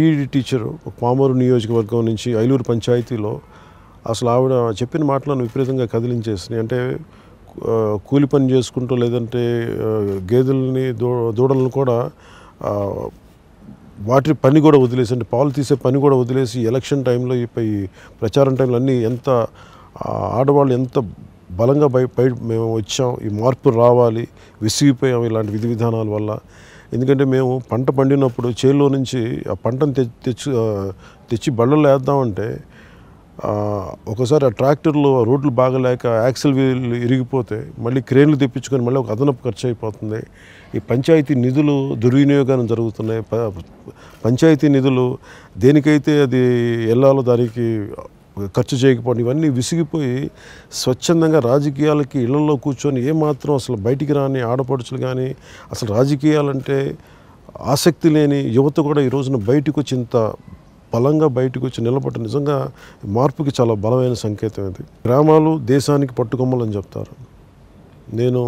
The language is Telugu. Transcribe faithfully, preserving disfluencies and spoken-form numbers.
పీఈడి టీచర్ పామూరు నియోజకవర్గం నుంచి ఐలూరు పంచాయతీలో అసలు ఆవిడ చెప్పిన మాటలను విపరీతంగా కదిలించేసినాయి. అంటే కూలి పని చేసుకుంటూ లేదంటే గేదెలని దో దూడలను కూడా వాటి పని కూడా వదిలేసి, అంటే పాలు తీసే పని కూడా వదిలేసి ఎలక్షన్ టైంలో ఈ ప్రచారం టైంలో అన్నీ ఎంత ఆడవాళ్ళు ఎంత బలంగా బయ బయట మేము వచ్చాం, ఈ మార్పు రావాలి, విసిగిపోయాం ఇలాంటి విధి విధానాల వల్ల. ఎందుకంటే మేము పంట పండినప్పుడు చేలో నుంచి ఆ పంటను తె తెచ్చు తెచ్చి బళ్ళల్లో వేద్దామంటే ఒకసారి ఆ ట్రాక్టర్లు రోడ్లు బాగలేక యాక్సిల్ వీళ్ళు ఇరిగిపోతే మళ్ళీ క్రేన్లు తెప్పించుకొని మళ్ళీ ఒక అదనపు ఖర్చు అయిపోతుంది. ఈ పంచాయతీ నిధులు దుర్వినియోగం జరుగుతున్నాయి. పంచాయతీ నిధులు దేనికైతే అది వెళ్ళాలో దానికి ఖర్చు చేయకపోవడం, ఇవన్నీ విసిగిపోయి స్వచ్ఛందంగా రాజకీయాలకి ఇళ్లలో కూర్చొని ఏమాత్రం అసలు బయటికి రాని ఆడపడుచులు కానీ అసలు రాజకీయాలంటే ఆసక్తి లేని యువత కూడా ఈ రోజున బయటకు వచ్చి ఇంత బలంగా బయటకు వచ్చి నిలబడ్డ నిజంగా మార్పుకి చాలా బలమైన సంకేతం. అది గ్రామాలు దేశానికి పట్టుకొమ్మలని చెప్తారు. నేను